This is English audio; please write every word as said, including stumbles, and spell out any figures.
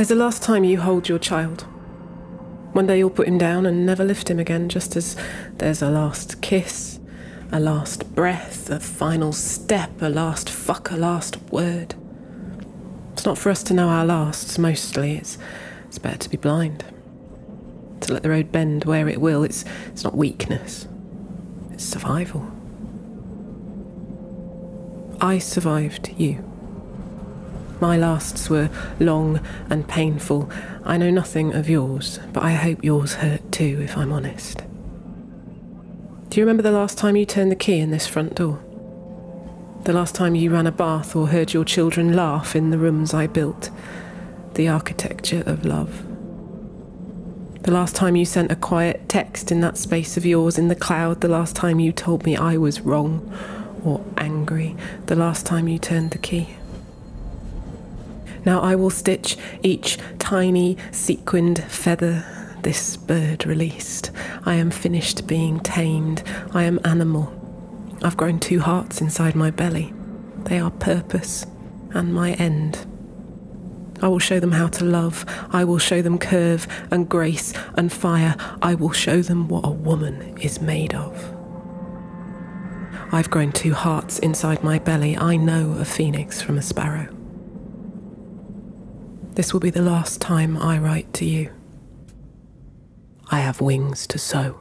There's the last time you hold your child. One day you'll put him down and never lift him again, just as there's a last kiss, a last breath, a final step, a last fuck, a last word. It's not for us to know our lasts, mostly. It's, it's better to be blind. To let the road bend where it will. It's, it's not weakness. It's survival. I survived you. My lasts were long and painful. I know nothing of yours, but I hope yours hurt too, if I'm honest. Do you remember the last time you turned the key in this front door? The last time you ran a bath or heard your children laugh in the rooms I built? The architecture of love. The last time you sent a quiet text in that space of yours in the cloud, the last time you told me I was wrong or angry, the last time you turned the key. Now I will stitch each tiny sequined feather this bird released. I am finished being tamed. I am animal. I've grown two hearts inside my belly. They are purpose and my end. I will show them how to love. I will show them curve and grace and fire. I will show them what a woman is made of. I've grown two hearts inside my belly. I know a phoenix from a sparrow. This will be the last time I write to you. I have wings to sow.